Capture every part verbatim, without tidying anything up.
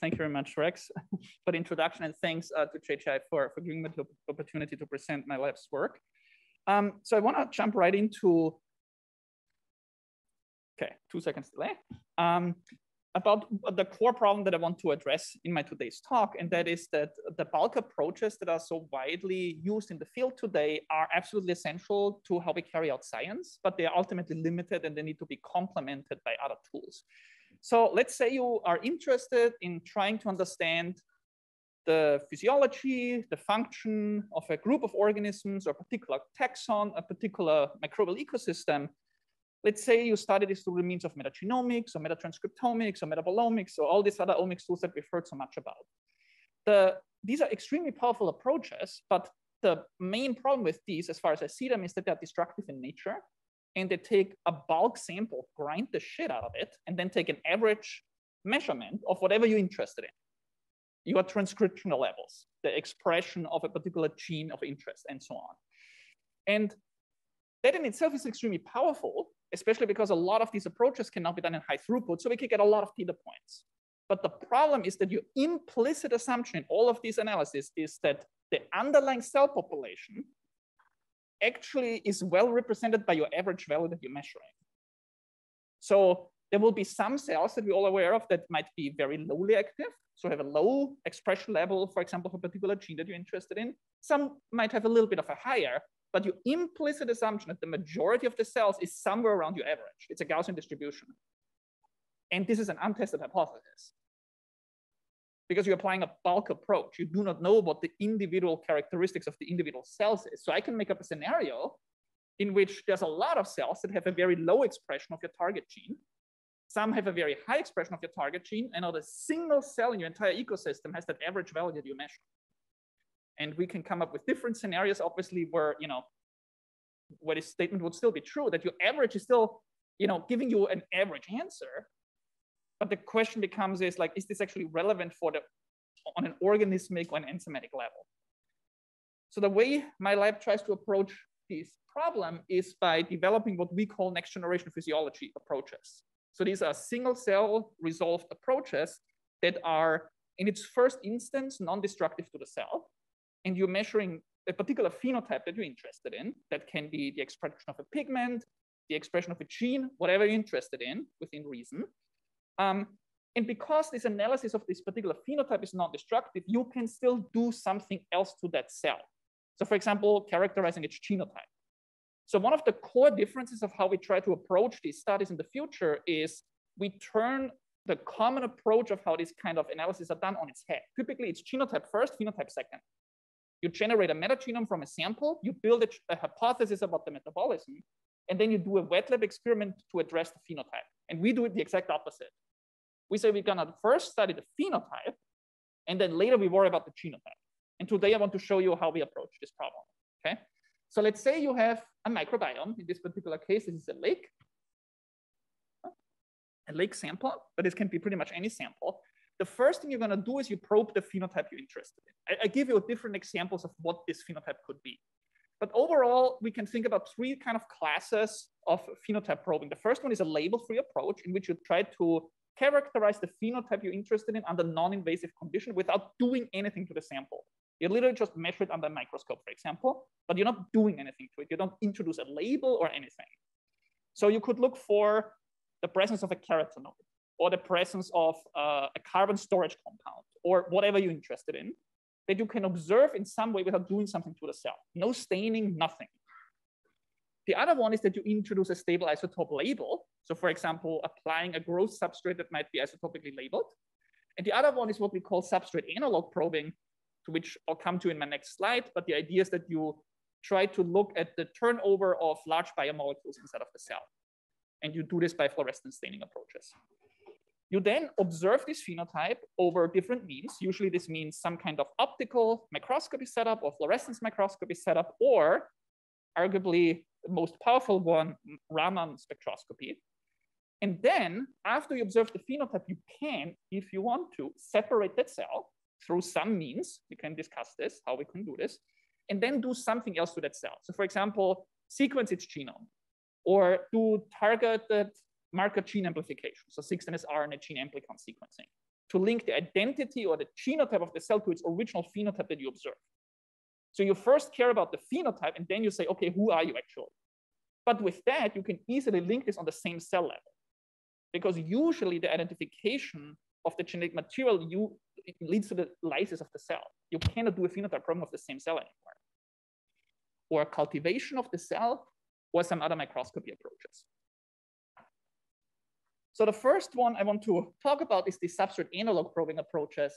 Thank you very much, Rex, for the introduction, and thanks uh, to J G I for, for giving me the opportunity to present my lab's work. Um, so I want to jump right into, okay, two seconds delay, um, about the core problem that I want to address in my today's talk, and that is that the bulk approaches that are so widely used in the field today are absolutely essential to how we carry out science, but they are ultimately limited and they need to be complemented by other tools. So let's say you are interested in trying to understand the physiology, the function of a group of organisms or a particular taxon, a particular microbial ecosystem. Let's say you study this through the means of metagenomics or metatranscriptomics or metabolomics or all these other omics tools that we've heard so much about. The, these are extremely powerful approaches, but the main problem with these, as far as I see them, is that they're destructive in nature. And they take a bulk sample, grind the shit out of it, and then take an average measurement of whatever you're interested in. Your transcriptional levels, the expression of a particular gene of interest, and so on. And that in itself is extremely powerful, especially because a lot of these approaches can now be done in high throughput, so we can get a lot of data points. But the problem is that your implicit assumption in all of these analyses is that the underlying cell population actually is well represented by your average value that you're measuring. So there will be some cells that we're all aware of that might be very lowly active, so have a low expression level, for example, for a particular gene that you're interested in. Some might have a little bit of a higher, but your implicit assumption that the majority of the cells is somewhere around your average. It's a Gaussian distribution. And this is an untested hypothesis, because you're applying a bulk approach. You do not know what the individual characteristics of the individual cells is. So I can make up a scenario in which there's a lot of cells that have a very low expression of your target gene. Some have a very high expression of your target gene, and not a single cell in your entire ecosystem has that average value that you measure. And we can come up with different scenarios, obviously, where, you know, where this statement would still be true, that your average is still, you know, giving you an average answer. But the question becomes is like, is this actually relevant for the, on an organismic or an enzymatic level? So the way my lab tries to approach this problem is by developing what we call next generation physiology approaches. So these are single cell resolved approaches that are in its first instance, non-destructive to the cell. And you're measuring a particular phenotype that you're interested in. That can be the expression of a pigment, the expression of a gene, whatever you're interested in within reason. Um, and because this analysis of this particular phenotype is non-destructive, you can still do something else to that cell. So for example, characterizing its genotype. So one of the core differences of how we try to approach these studies in the future is we turn the common approach of how these kind of analyses are done on its head. Typically it's genotype first, phenotype second. You generate a metagenome from a sample, you build a, a hypothesis about the metabolism, and then you do a wet lab experiment to address the phenotype. And we do it the exact opposite. We say we're gonna first study the phenotype, and then later we worry about the genotype. And today I want to show you how we approach this problem, okay? So let's say you have a microbiome. In this particular case, this is a lake, a lake sample, but this can be pretty much any sample. The first thing you're gonna do is you probe the phenotype you're interested in. I, I give you different examples of what this phenotype could be. But overall, we can think about three kind of classes of phenotype probing. The first one is a label-free approach in which you try to characterize the phenotype you're interested in under non-invasive condition without doing anything to the sample. You literally just measure it under a microscope, for example, but you're not doing anything to it. You don't introduce a label or anything. So you could look for the presence of a carotenoid or the presence of uh, a carbon storage compound or whatever you're interested in, that you can observe in some way without doing something to the cell. No staining, nothing. The other one is that you introduce a stable isotope label. So for example, applying a growth substrate that might be isotopically labeled. And the other one is what we call substrate analog probing, to which I'll come to in my next slide. But the idea is that you try to look at the turnover of large biomolecules inside of the cell. And you do this by fluorescent staining approaches. You then observe this phenotype over different means. Usually this means some kind of optical microscopy setup or fluorescence microscopy setup, or arguably the most powerful one, Raman spectroscopy. And then after you observe the phenotype, you can, if you want to, separate that cell through some means. We can discuss this, how we can do this, and then do something else to that cell. So for example, sequence its genome or do targeted marker gene amplification, so sixteen S R N A gene amplicon sequencing, to link the identity or the genotype of the cell to its original phenotype that you observe. So you first care about the phenotype, and then you say, okay, who are you actually? But with that, you can easily link this on the same cell level, because usually the identification of the genetic material you, it leads to the lysis of the cell. You cannot do a phenotype problem of the same cell anymore, or cultivation of the cell, or some other microscopy approaches. So the first one I want to talk about is the substrate analog probing approaches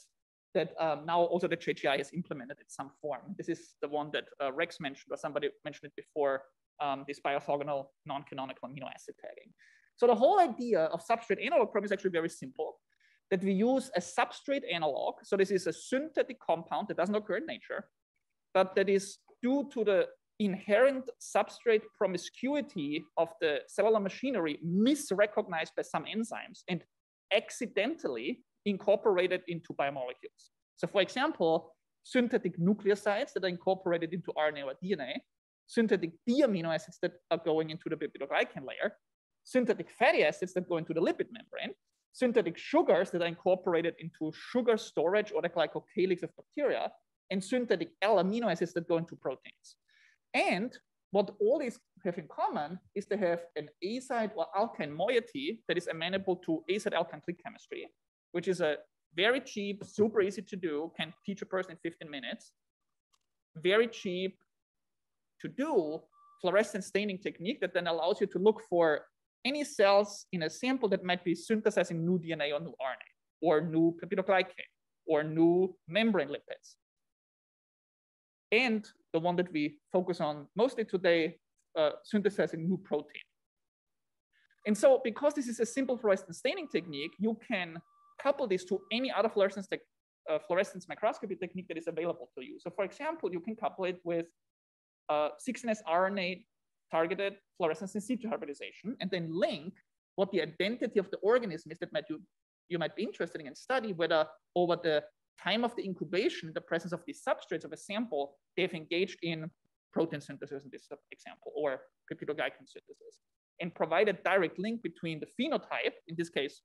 that um, now also the J G I has implemented in some form. This is the one that uh, Rex mentioned, or somebody mentioned it before, um, this bioorthogonal non-canonical amino acid tagging. So the whole idea of substrate analog probing is actually very simple, that we use a substrate analog. So this is a synthetic compound that doesn't occur in nature, but that is due to the inherent substrate promiscuity of the cellular machinery misrecognized by some enzymes and accidentally incorporated into biomolecules. So for example, synthetic nucleosides that are incorporated into R N A or D N A, synthetic D-amino acids that are going into the bipidoglycan layer, synthetic fatty acids that go into the lipid membrane, synthetic sugars that are incorporated into sugar storage or the glycocalyx of bacteria, and synthetic L-amino acids that go into proteins. And what all these have in common is they have an azide or alkyne moiety that is amenable to azide alkyne click chemistry, which is a very cheap, super easy to do, can teach a person in fifteen minutes, very cheap to do fluorescent staining technique that then allows you to look for any cells in a sample that might be synthesizing new D N A or new R N A or new peptidoglycan or new membrane lipids. And the one that we focus on mostly today, uh, synthesizing new protein. And so because this is a simple fluorescent staining technique, you can couple this to any other fluorescence, uh, fluorescence microscopy technique that is available to you. So for example, you can couple it with uh, sixteen S rRNA targeted fluorescence in situ hybridization, and then link what the identity of the organism is that might you, you might be interested in and study whether over the time of the incubation, the presence of these substrates of a sample, they've engaged in protein synthesis in this example, or cryptoglycan synthesis, and provide a direct link between the phenotype, in this case,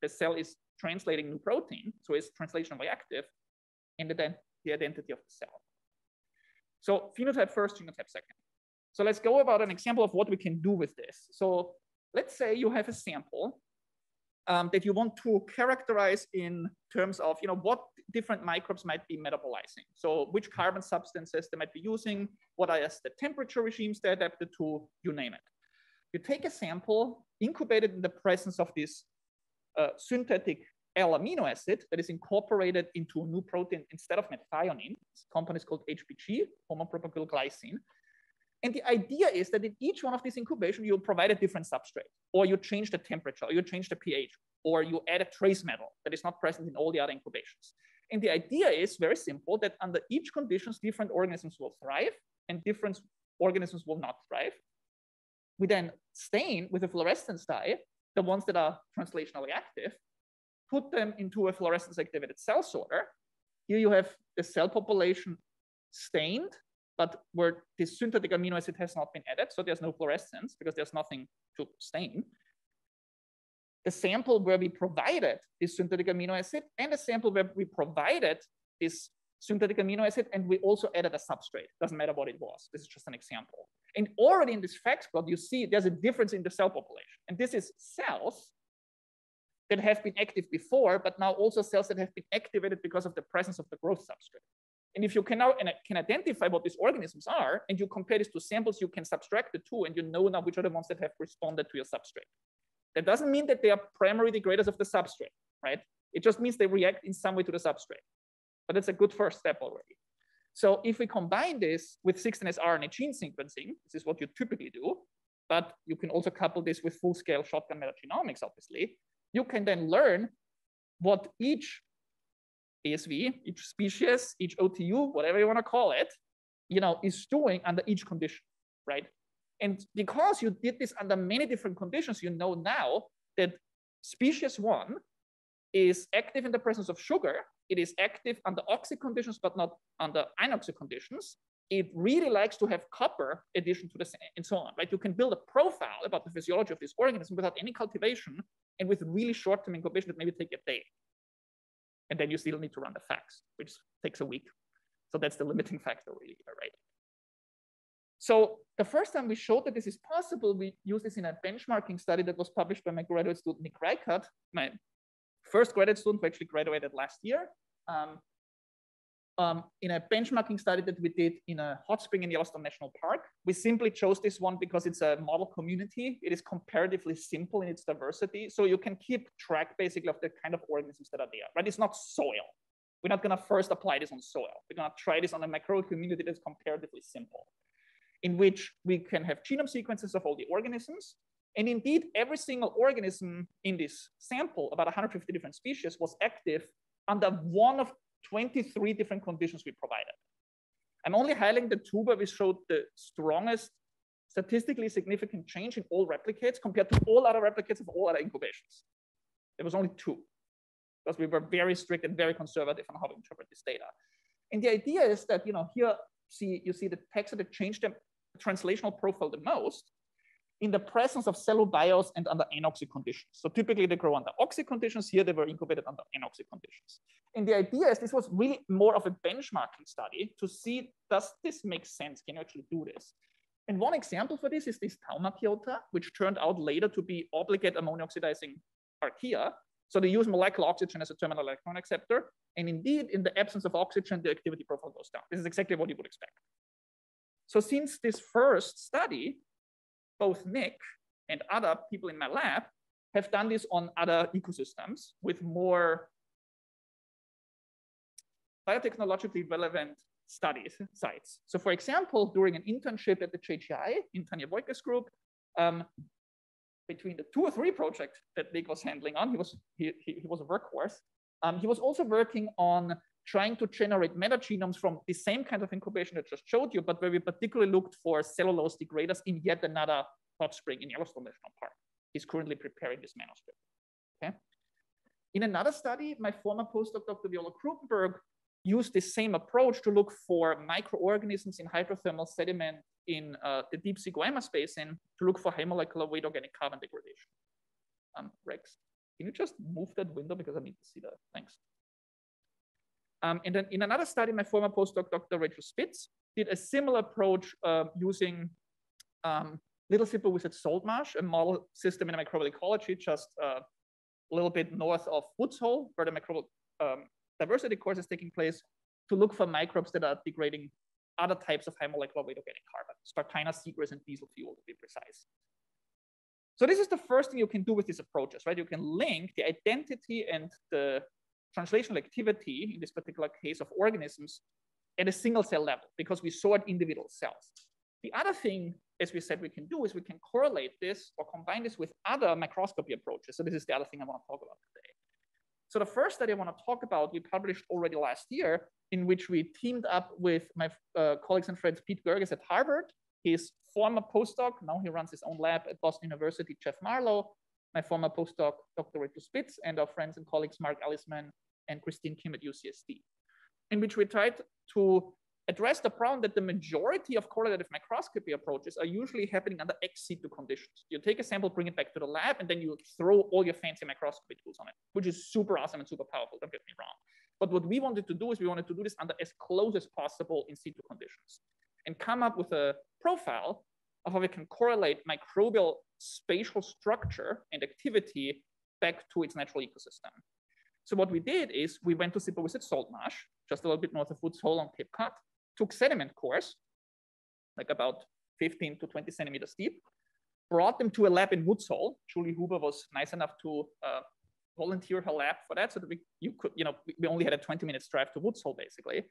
the cell is translating new protein, so it's translationally active, and then the identity of the cell. So phenotype first, genotype second. So let's go about an example of what we can do with this. So let's say you have a sample um, that you want to characterize in terms of, you know, what different microbes might be metabolizing. So which carbon substances they might be using, what are the temperature regimes they're adapted to, you name it. You take a sample, incubate it in the presence of this Uh, synthetic L-amino acid that is incorporated into a new protein instead of methionine. This compound is called H P G, homopropyl glycine. And the idea is that in each one of these incubation, you provide a different substrate, or you change the temperature, or you change the pH, or you add a trace metal that is not present in all the other incubations. And the idea is very simple, that under each conditions, different organisms will thrive and different organisms will not thrive. We then stain with a fluorescence dye the ones that are translationally active, put them into a fluorescence activated cell sorter. Here you have the cell population stained, but where the synthetic amino acid has not been added. So there's no fluorescence because there's nothing to stain. The sample where we provided this synthetic amino acid and the sample where we provided this synthetic amino acid, and we also added a substrate. Doesn't matter what it was. This is just an example. And already in this fact plot, you see there's a difference in the cell population. And this is cells that have been active before, but now also cells that have been activated because of the presence of the growth substrate. And if you can now and can identify what these organisms are, and you compare these two samples, you can subtract the two, and you know now which are the ones that have responded to your substrate. That doesn't mean that they are primary degraders of the substrate, right? It just means they react in some way to the substrate. But that's a good first step already. So if we combine this with sixteen S rRNA gene sequencing, this is what you typically do, but you can also couple this with full-scale shotgun metagenomics, obviously. You can then learn what each A S V, each species, each O T U, whatever you want to call it, you know, is doing under each condition, right? And because you did this under many different conditions, you know now that species one is active in the presence of sugar. It is active under oxy conditions, but not under anoxy conditions. It really likes to have copper addition to the sand and so on, right? You can build a profile about the physiology of this organism without any cultivation and with really short-term incubation that maybe take a day. And then you still need to run the F A Cs, which takes a week. So that's the limiting factor really, right? So the first time we showed that this is possible, we used this in a benchmarking study that was published by my graduate student, Nick Reichert, my first graduate student who actually graduated last year, um, um, in a benchmarking study that we did in a hot spring in Yellowstone National Park. We simply chose this one because it's a model community. It is comparatively simple in its diversity. So you can keep track basically of the kind of organisms that are there, right? It's not soil. We're not gonna first apply this on soil. We're gonna try this on a microbial community that's comparatively simple, in which we can have genome sequences of all the organisms. And indeed, every single organism in this sample, about one hundred fifty different species, was active under one of twenty-three different conditions we provided. I'm only highlighting the two where we showed the strongest statistically significant change in all replicates compared to all other replicates of all other incubations. There was only two, because we were very strict and very conservative on how we interpret this data. And the idea is that, you know, here see, you see the taxa that changed them translational profile the most in the presence of cellobios and under anoxic conditions. So typically they grow under oxic conditions. Here they were incubated under anoxic conditions. And the idea is this was really more of a benchmarking study to see, does this make sense? Can you actually do this? And one example for this is this Thaumarchaeota, which turned out later to be obligate ammonia oxidizing archaea. So they use molecular oxygen as a terminal electron acceptor. And indeed, in the absence of oxygen, the activity profile goes down. This is exactly what you would expect. So since this first study, both Nick and other people in my lab have done this on other ecosystems with more biotechnologically relevant studies sites. So for example, during an internship at the J G I in Tanya Boykus group, um, between the two or three projects that Nick was handling on, he was, he, he, he was a workhorse. Um, he was also working on trying to generate metagenomes from the same kind of incubation that I just showed you, but where we particularly looked for cellulose degraders in yet another hot spring in Yellowstone National Park. He's currently preparing this manuscript, okay? In another study, my former postdoc, Doctor Viola Krupenberg, used the same approach to look for microorganisms in hydrothermal sediment in uh, the deep sea Guaymas basin to look for high molecular weight organic carbon degradation. Um, Rex, can you just move that window because I need to see that, thanks. Um, and then in another study, my former postdoc, Doctor Rachel Spitz, did a similar approach uh, using um, Little Sippewissett Salt Marsh, a model system in microbial ecology, just uh, a little bit north of Woods Hole, where the microbial um, diversity course is taking place, to look for microbes that are degrading other types of high molecular weight organic carbon, Spartina, seagrass, and diesel fuel, to be precise. So this is the first thing you can do with these approaches, right? You can link the identity and the translational activity, in this particular case of organisms, at a single cell level, because we saw it individual cells. The other thing, as we said, we can do is we can correlate this or combine this with other microscopy approaches. So this is the other thing I want to talk about today. So the first study I want to talk about, we published already last year, in which we teamed up with my uh, colleagues and friends, Pete Gerges at Harvard, his former postdoc, now he runs his own lab at Boston University, Jeff Marlowe, my former postdoc, Doctor Rachel Spitz, and our friends and colleagues, Mark Ellisman and Christine Kim at U C S D, in which we tried to address the problem that the majority of correlative microscopy approaches are usually happening under ex situ conditions. You take a sample, bring it back to the lab, and then you throw all your fancy microscopy tools on it, which is super awesome and super powerful, don't get me wrong. But what we wanted to do is we wanted to do this under as close as possible in situ conditions and come up with a profile of how we can correlate microbial spatial structure and activity back to its natural ecosystem. So what we did is we went to Sippewissett Salt Marsh, just a little bit north of Woods Hole on Cape Cod, took sediment cores, like about fifteen to twenty centimeters deep, brought them to a lab in Woods Hole. Julie Huber was nice enough to uh, volunteer her lab for that so that we, you could, you know, we only had a twenty minutes drive to Woods Hole basically.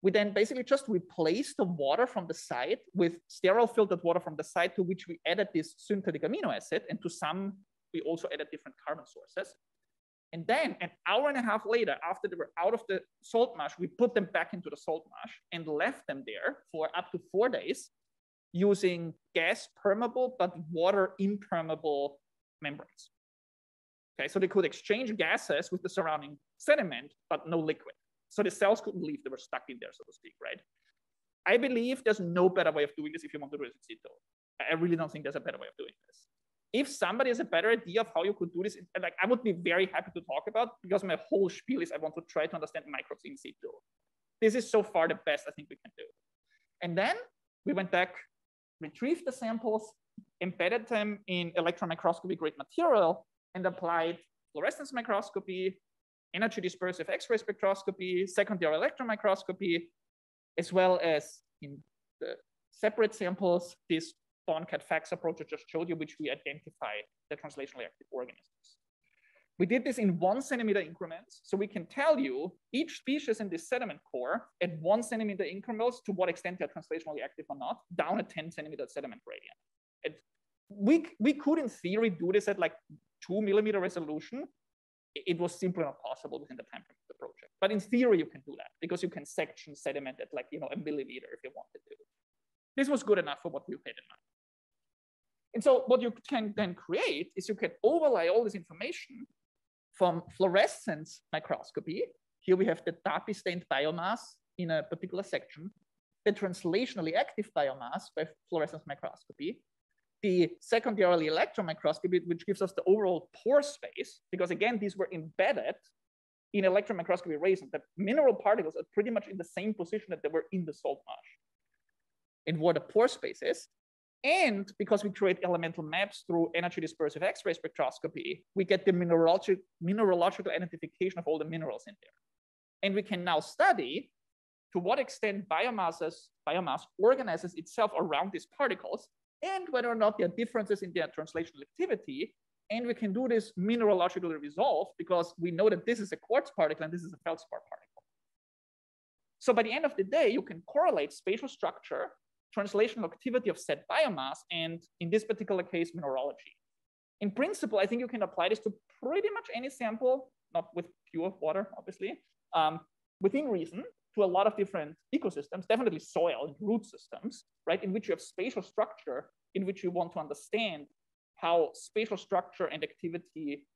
We then basically just replaced the water from the site with sterile filtered water from the site to which we added this synthetic amino acid. And to some, we also added different carbon sources. And then an hour and a half later, after they were out of the salt marsh, we put them back into the salt marsh and left them there for up to four days using gas permeable, but water impermeable membranes. Okay, so they could exchange gases with the surrounding sediment, but no liquid. So the cells couldn't leave, they were stuck in there, so to speak, right? I believe there's no better way of doing this if you want to do it in situ. I really don't think there's a better way of doing this. if somebody has a better idea of how you could do this, like I would be very happy to talk about, because my whole spiel is I want to try to understand microbes in situ. This is so far the best I think we can do. And then we went back, retrieved the samples, embedded them in electron microscopy grade material, and applied fluorescence microscopy, energy dispersive X-ray spectroscopy, secondary electron microscopy, as well as in the separate samples, this Thorn-Cat-Fax approach I just showed you, which we identify the translationally active organisms. We did this in one centimeter increments. So we can tell you each species in this sediment core at one centimeter increments to what extent they're translationally active or not, down at ten centimeter sediment gradient. And we, we could, in theory, do this at like two millimeter resolution. It was simply not possible within the time frame of the project. But in theory, you can do that because you can section sediment at like, you know, a millimeter if you wanted to. This was good enough for what we had in mind. And so what you can then create is you can overlay all this information from fluorescence microscopy. Here we have the D A P I stained biomass in a particular section, the translationally active biomass by fluorescence microscopy, the secondary electron microscopy, which gives us the overall pore space, because again, these were embedded in electron microscopy resin. The mineral particles are pretty much in the same position that they were in the salt marsh, and what the pore space is. And because we create elemental maps through energy dispersive X-ray spectroscopy, we get the mineralogic, mineralogical identification of all the minerals in there. And we can now study to what extent biomasses, biomass organizes itself around these particles, and whether or not there are differences in their translational activity. And we can do this mineralogically resolved because we know that this is a quartz particle and this is a feldspar particle. So by the end of the day, you can correlate spatial structure, translational activity of said biomass, and in this particular case, mineralogy. In principle, I think you can apply this to pretty much any sample, not with pure water, obviously, um, within reason, to a lot of different ecosystems, definitely soil and root systems, right? In which you have spatial structure, in which you want to understand how spatial structure and activity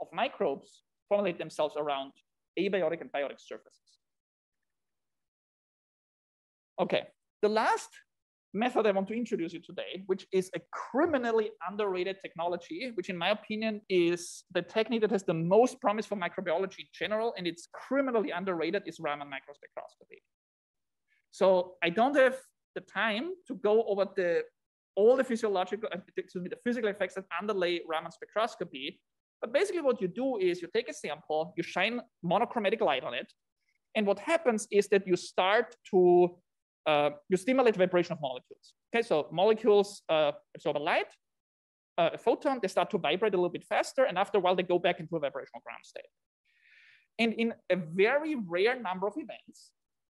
of microbes formulate themselves around abiotic and biotic surfaces. Okay. The last method I want to introduce you today, which is a criminally underrated technology, which in my opinion is the technique that has the most promise for microbiology in general, and it's criminally underrated, is Raman microspectroscopy. So I don't have the time to go over the, all the physiological, excuse me, the physical effects that underlay Raman spectroscopy. But basically what you do is you take a sample, you shine monochromatic light on it. And what happens is that you start to Uh, you stimulate vibration of molecules. Okay, so molecules uh, absorb a light, uh, a photon, they start to vibrate a little bit faster, and after a while they go back into a vibrational ground state. And in a very rare number of events,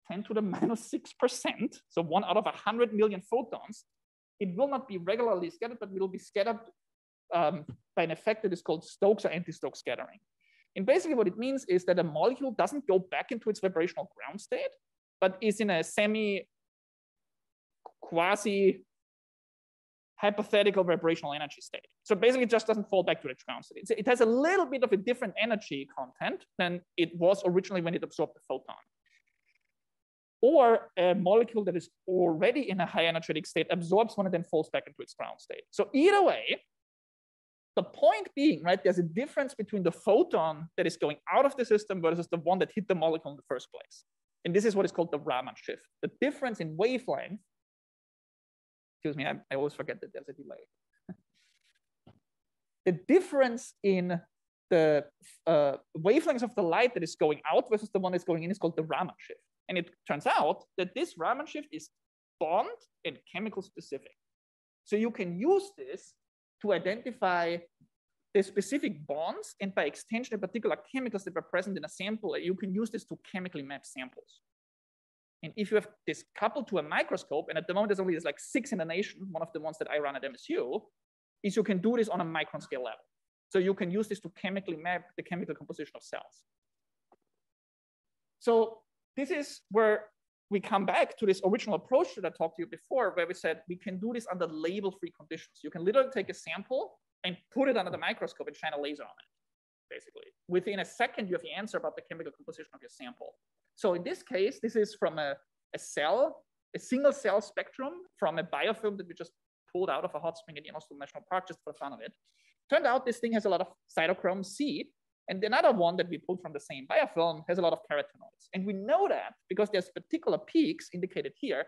ten to the minus six percent, so one out of one hundred million photons, it will not be regularly scattered, but will be scattered um, by an effect that is called Stokes or anti-Stokes scattering. And basically what it means is that a molecule doesn't go back into its vibrational ground state, but is in a semi quasi hypothetical vibrational energy state. So basically it just doesn't fall back to its ground state. It has a little bit of a different energy content than it was originally when it absorbed the photon. Or a molecule that is already in a high energetic state absorbs one and then falls back into its ground state. So either way, the point being, right, there's a difference between the photon that is going out of the system versus the one that hit the molecule in the first place. And this is what is called the Raman shift. The difference in wavelength, excuse me, I, I always forget that there's a delay. The difference in the uh, wavelengths of the light that is going out versus the one that's going in is called the Raman shift. And it turns out that this Raman shift is bond and chemical specific. So you can use this to identify the specific bonds, and by extension, in particular chemicals that were present in a sample, you can use this to chemically map samples. And if you have this coupled to a microscope, and at the moment there's only there's like six in the nation, one of the ones that I run at M S U, is you can do this on a micron scale level. So you can use this to chemically map the chemical composition of cells. So this is where we come back to this original approach that I talked to you before, where we said we can do this under label-free conditions. You can literally take a sample and put it under the microscope and shine a laser on it, basically. Within a second, you have the answer about the chemical composition of your sample. So in this case, this is from a, a cell, a single cell spectrum from a biofilm that we just pulled out of a hot spring at Yellowstone National Park just for the fun of it. Turned out this thing has a lot of cytochrome C, and another one that we pulled from the same biofilm has a lot of carotenoids. And we know that because there's particular peaks indicated here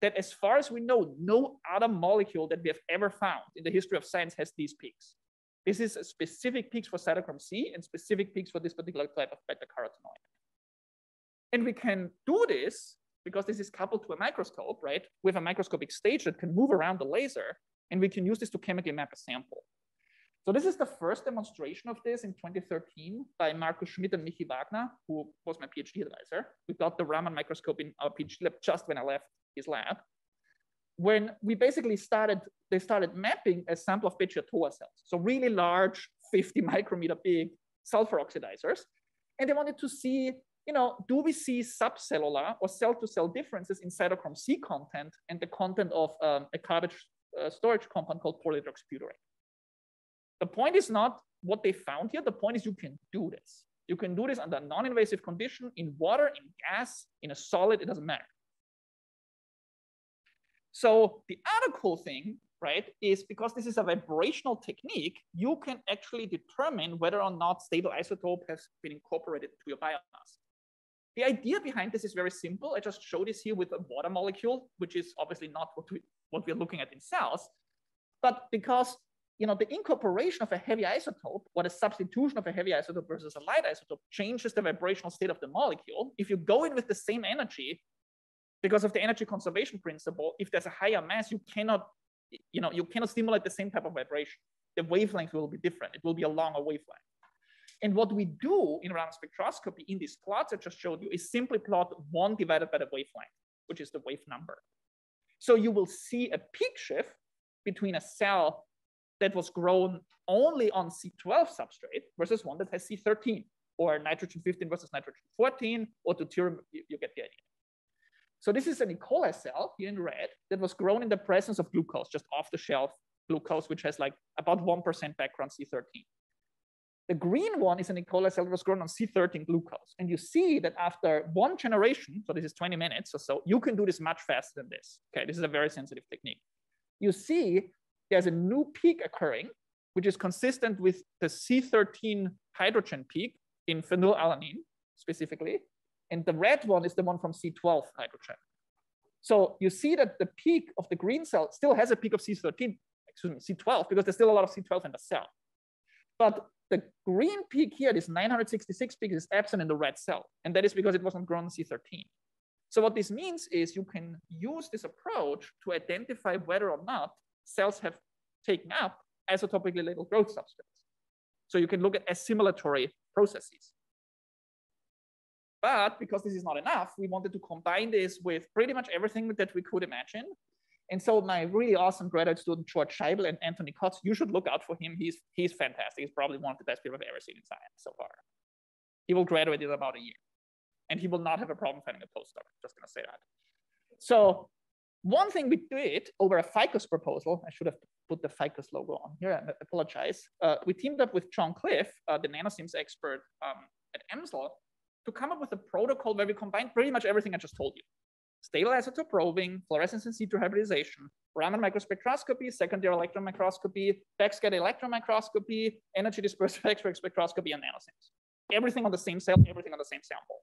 that, as far as we know, no other molecule that we have ever found in the history of science has these peaks. This is specific peaks for cytochrome C and specific peaks for this particular type of beta-carotenoid. And we can do this because this is coupled to a microscope, right? We have a microscopic stage that can move around the laser, and we can use this to chemically map a sample. So this is the first demonstration of this in twenty thirteen by Markus Schmidt and Michi Wagner, who was my PhD advisor. We got the Raman microscope in our PhD lab just when I left his lab. When we basically started, they started mapping a sample of Pachyonychia cells. So really large, fifty micrometer big sulfur oxidizers. And they wanted to see, you know, do we see subcellular or cell-to-cell differences in cytochrome C content and the content of um, a garbage uh, storage compound called polydroxybutyrate? The point is not what they found here. The point is you can do this. You can do this under non-invasive condition, in water, in gas, in a solid, it doesn't matter. So the other cool thing, right, is because this is a vibrational technique, you can actually determine whether or not stable isotope has been incorporated to your biomass. The idea behind this is very simple. I just showed this here with a water molecule, which is obviously not what, we, what we're looking at in cells, but because you know, the incorporation of a heavy isotope or the substitution of a heavy isotope versus a light isotope changes the vibrational state of the molecule. If you go in with the same energy, because of the energy conservation principle, if there's a higher mass, you cannot, you know, you cannot stimulate the same type of vibration. The wavelength will be different. It will be a longer wavelength. And what we do in Raman spectroscopy in these plots I just showed you is simply plot one divided by the wavelength, which is the wave number. So you will see a peak shift between a cell that was grown only on C twelve substrate versus one that has C thirteen, or nitrogen fifteen versus nitrogen fourteen, or deuterium, you, you get the idea. So this is an E. coli cell here in red that was grown in the presence of glucose, just off the shelf glucose, which has like about one percent background C thirteen. The green one is an E. coli cell that was grown on C thirteen glucose. And you see that after one generation, so this is twenty minutes or so, you can do this much faster than this. Okay, this is a very sensitive technique. You see there's a new peak occurring, which is consistent with the C thirteen hydrogen peak in phenylalanine specifically. And the red one is the one from C twelve hydrogen. So you see that the peak of the green cell still has a peak of C thirteen, excuse me, C twelve, because there's still a lot of C twelve in the cell. But the green peak here, this nine hundred sixty-six peak, is absent in the red cell. And that is because it wasn't grown on C thirteen. So what this means is you can use this approach to identify whether or not cells have taken up isotopically labeled growth substrates. So you can look at assimilatory processes. But because this is not enough, we wanted to combine this with pretty much everything that we could imagine. And so my really awesome graduate student, George Scheibel and Anthony Kotz, you should look out for him. He's, he's fantastic. He's probably one of the best people I've ever seen in science so far. He will graduate in about a year. And he will not have a problem finding a postdoc. I'm just going to say that. So one thing we did over a FICUS proposal, I should have put the FICUS logo on here, I apologize. Uh, we teamed up with John Cliff, uh, the NanoSims expert um, at EMSL, to come up with a protocol where we combine pretty much everything I just told you. Stable isotope probing, fluorescence in situ hybridization, Raman microspectroscopy, secondary electron microscopy, backscatter electron microscopy, energy dispersive X-ray spectroscopy, and NanoSims. Everything on the same cell, everything on the same sample.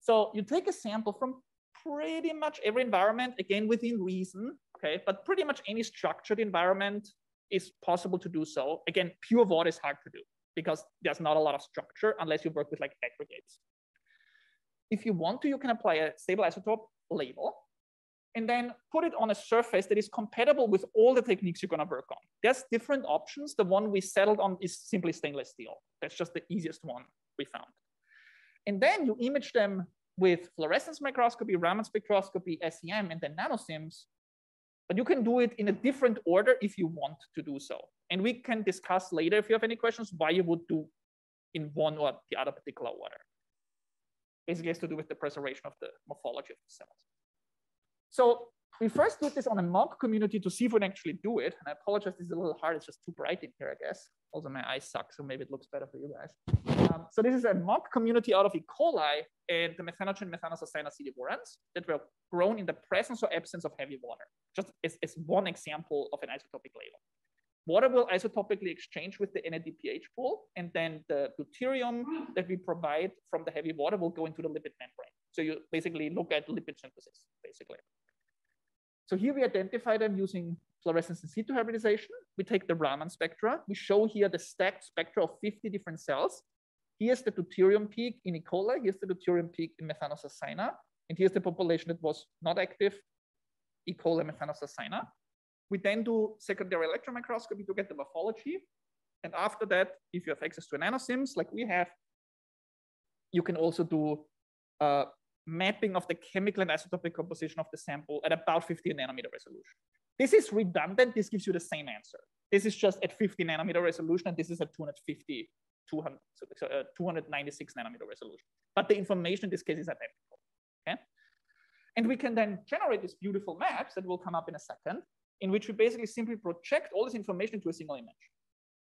So you take a sample from pretty much every environment, again, within reason, okay? But pretty much any structured environment is possible to do so. Again, pure water is hard to do because there's not a lot of structure unless you work with like aggregates. If you want to, you can apply a stable isotope label and then put it on a surface that is compatible with all the techniques you're gonna work on. There's different options. The one we settled on is simply stainless steel. That's just the easiest one we found. And then you image them with fluorescence microscopy, Raman spectroscopy, S E M, and then NanoSims. But you can do it in a different order if you want to do so. And we can discuss later if you have any questions why you would do in one or the other particular order. Basically, it has to do with the preservation of the morphology of the cells. So we first did this on a mock community to see if we can actually do it. And I apologize, this is a little hard. It's just too bright in here, I guess. Also, my eyes suck, so maybe it looks better for you guys. Um, so this is a mob community out of E. coli and the methanogen methanosacina C D four Ns that were grown in the presence or absence of heavy water. Just as, as one example of an isotopic label. Water will isotopically exchange with the N A D P H pool, and then the deuterium that we provide from the heavy water will go into the lipid membrane. So you basically look at lipid synthesis, basically. So here we identify them using fluorescence in situ hybridization. We take the Raman spectra. We show here the stacked spectra of fifty different cells. Here's the deuterium peak in E. coli. Here's the deuterium peak in methanosacina. And here's the population that was not active, E. coli methanosacina. We then do secondary electron microscopy to get the morphology. And after that, if you have access to NanoSims like we have, you can also do uh, mapping of the chemical and isotopic composition of the sample at about fifty nanometer resolution. This is redundant. This gives you the same answer. This is just at fifty nanometer resolution, and this is at two hundred fifty, two hundred, so, uh, two hundred ninety-six nanometer resolution. But the information in this case is identical. Okay? And we can then generate these beautiful maps that will come up in a second, in which we basically simply project all this information to a single image.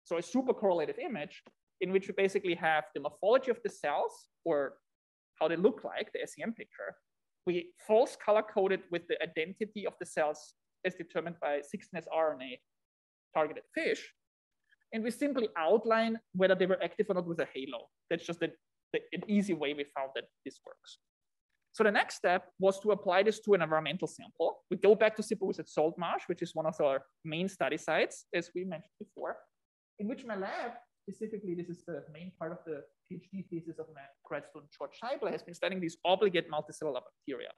So a super correlated image in which we basically have the morphology of the cells, or how they look like, the S E M picture. We false color coded with the identity of the cells as determined by sixteen S r R N A targeted fish. And we simply outline whether they were active or not with a halo. That's just the, the, an easy way we found that this works. So the next step was to apply this to an environmental sample. We go back to Sippewissett Salt Marsh, which is one of our main study sites, as we mentioned before, in which my lab, specifically, this is the main part of the PhD thesis of my grad student, George Scheibel, has been studying these obligate multicellular bacteria.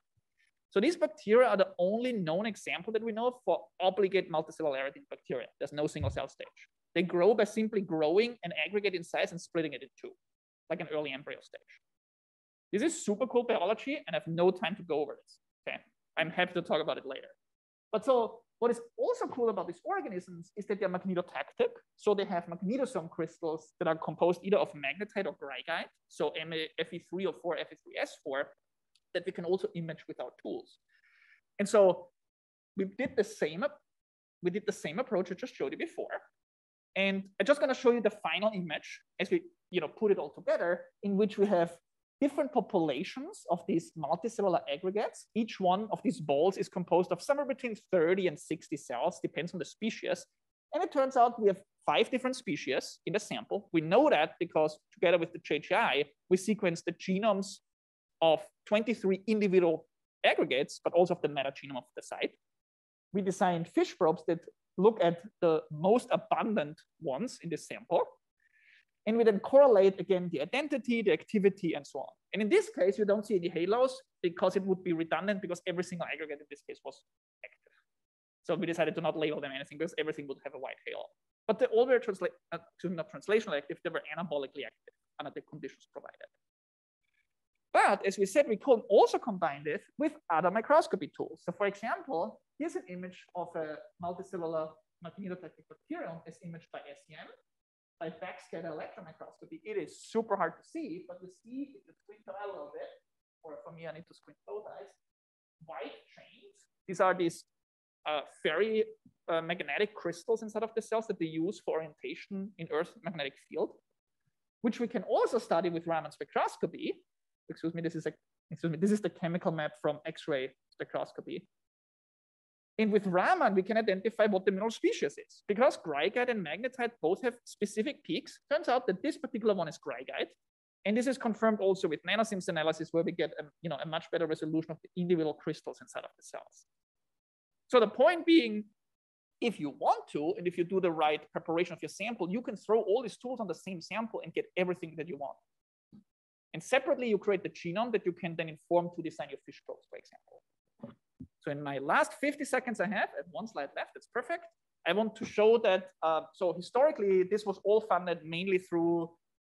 So these bacteria are the only known example that we know of for obligate multicellularity in bacteria. There's no single cell stage. They grow by simply growing an aggregate in size and splitting it in two, like an early embryo stage. This is super cool biology, and I have no time to go over this, okay? I'm happy to talk about it later. But so what is also cool about these organisms is that they're magnetotactic. So they have magnetosome crystals that are composed either of magnetite or greigite, so F E three or four, F E three S four, that we can also image with our tools. And so we did the same, we did the same approach I just showed you before. And I'm just gonna show you the final image as we you know, put it all together, in which we have different populations of these multicellular aggregates. Each one of these balls is composed of somewhere between thirty and sixty cells, depends on the species. And it turns out we have five different species in the sample. We know that because together with the J G I, we sequenced the genomes of twenty-three individual aggregates, but also of the metagenome of the site. We designed fish probes that look at the most abundant ones in this sample. And we then correlate, again, the identity, the activity, and so on. And in this case, you don't see any halos because it would be redundant, because every single aggregate in this case was active. So we decided to not label them anything because everything would have a white halo. But they all were transla uh, not translationally active, they were anabolically active under the conditions provided. But as we said, we can also combine this with other microscopy tools. So for example, here's an image of a multicellular magnetotactic bacterium as imaged by S E M. By backscatter electron microscopy, it is super hard to see, but we see if you squint a little bit, or for me, I need to squint both eyes, white chains. These are these uh, very uh, magnetic crystals inside of the cells that they use for orientation in Earth's magnetic field, which we can also study with Raman spectroscopy. Excuse me, this is a excuse me, this is the chemical map from X-ray spectroscopy. And with Raman, we can identify what the mineral species is. Because greigite and magnetite both have specific peaks, turns out that this particular one is greigite. And this is confirmed also with NanoSims analysis, where we get a, you know, a much better resolution of the individual crystals inside of the cells. So the point being, if you want to, and if you do the right preparation of your sample, you can throw all these tools on the same sample and get everything that you want. And separately, you create the genome that you can then inform to design your fish probes, for example. So in my last fifty seconds I have, I have one slide left, that's perfect. I want to show that, uh, so historically, this was all funded mainly through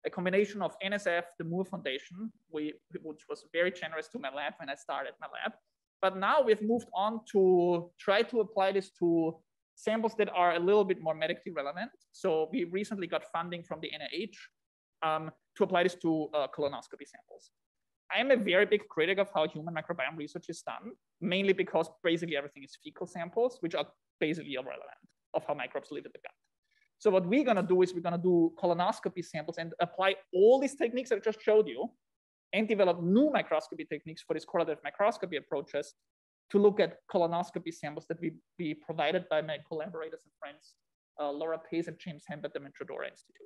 a combination of N S F, the Moore Foundation, we, which was very generous to my lab when I started my lab. But now we've moved on to try to apply this to samples that are a little bit more medically relevant. So we recently got funding from the N I H um, to apply this to uh, colonoscopy samples. I'm a very big critic of how human microbiome research is done, mainly because basically everything is fecal samples, which are basically irrelevant of how microbes live in the gut. So what we're gonna do is we're gonna do colonoscopy samples and apply all these techniques that I just showed you and develop new microscopy techniques for these correlative microscopy approaches to look at colonoscopy samples that we, we provided by my collaborators and friends, uh, Laura Pace and James Hambert at the Metrodora Institute.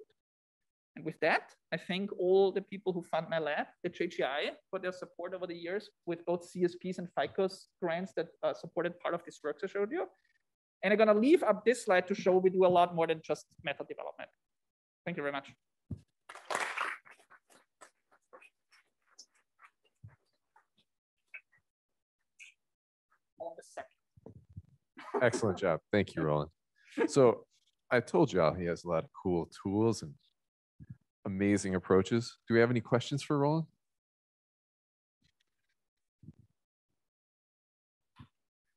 And with that, I thank all the people who fund my lab, the J G I, for their support over the years with both C S Ps and FICUS grants that uh, supported part of this work I showed you. And I'm gonna leave up this slide to show we do a lot more than just method development. Thank you very much. Excellent job. Thank you, Roland. So I told y'all he has a lot of cool tools and amazing approaches. Do we have any questions for Roland?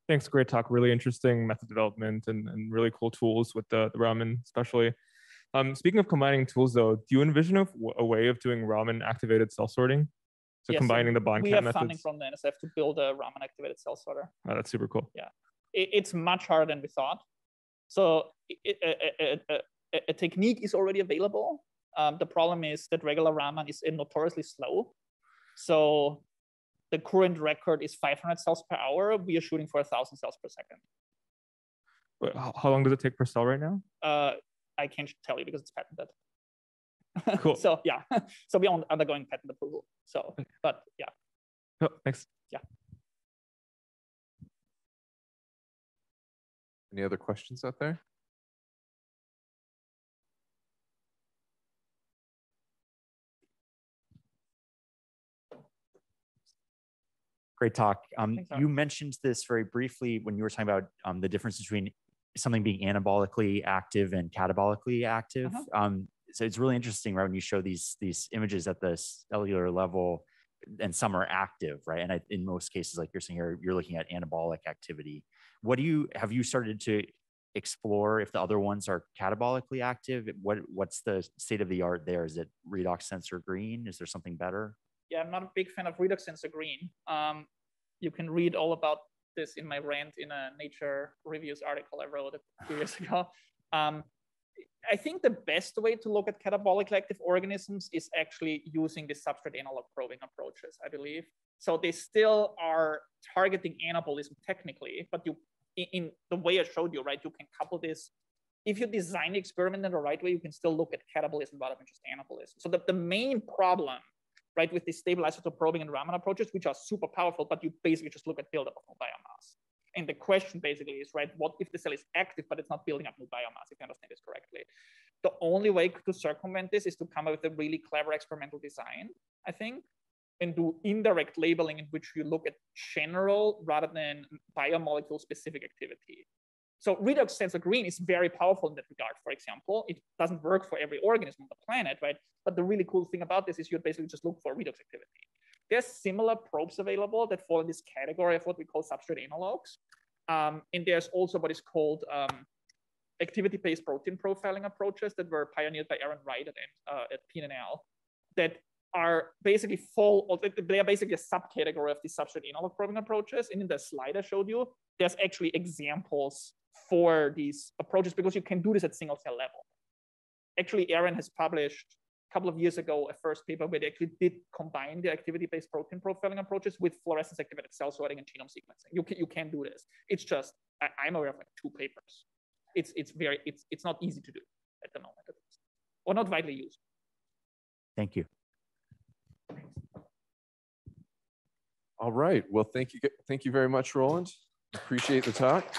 Thanks, great talk. Really interesting method development and, and really cool tools with the, the Raman especially. Um, speaking of combining tools though, do you envision a, a way of doing Raman activated cell sorting? So yes, combining so the bond chem methods. We have funding from the N S F to build a Raman activated cell sorter. Oh, that's super cool. Yeah, it, it's much harder than we thought. So it, a, a, a, a technique is already available. Um, the problem is that regular Raman is notoriously slow. So the current record is five hundred cells per hour. We are shooting for one thousand cells per second. Wait, how long does it take per cell right now? Uh, I can't tell you because it's patented. Cool. So yeah, so we're undergoing patent approval. So, but yeah. Oh, thanks. Yeah. Any other questions out there? Great talk. Um, thanks, you mentioned this very briefly when you were talking about um, the difference between something being anabolically active and catabolically active. Uh-huh. um, So it's really interesting, right? When you show these these images at the cellular level, and some are active, right? And I, in most cases, like you're saying here, you're looking at anabolic activity. What do you have you started to explore if the other ones are catabolically active? What what's the state of the art there? Is it redox sensor green? Is there something better? Yeah, I'm not a big fan of redox sensor green. Um, you can read all about this in my rant in a Nature Reviews article I wrote a few years ago. Um, I think the best way to look at catabolically active organisms is actually using the substrate analog probing approaches, I believe. So they still are targeting anabolism technically, but you, in the way I showed you, right, you can couple this. If you design the experiment in the right way, you can still look at catabolism rather than just anabolism. So the, the main problem, right, with the stable isotope probing and Raman approaches, which are super powerful, but you basically just look at buildup of new biomass. And the question basically is, right, what if the cell is active, but it's not building up new biomass, if you understand this correctly? The only way to circumvent this is to come up with a really clever experimental design, I think, and do indirect labeling in which you look at general rather than biomolecule specific activity. So redox sensor green is very powerful in that regard, for example. It doesn't work for every organism on the planet, right? But the really cool thing about this is you basically just look for redox activity. There's similar probes available that fall in this category of what we call substrate analogs. Um, and there's also what is called um, activity-based protein profiling approaches that were pioneered by Aaron Wright at, uh, at P N L that are basically fall, they are basically a subcategory of these substrate analog probing approaches. And in the slide I showed you, there's actually examples for these approaches because you can do this at single cell level. Actually, Aaron has published couple of years ago, a first paper where they actually did combine the activity-based protein profiling approaches with fluorescence-activated cell sorting and genome sequencing. You can, you can do this. It's just, I, I'm aware of like two papers. It's, it's, very, it's, it's not easy to do at the moment, at least, or not widely used. Thank you. All right, well, thank you, thank you very much, Roland. Appreciate the talk.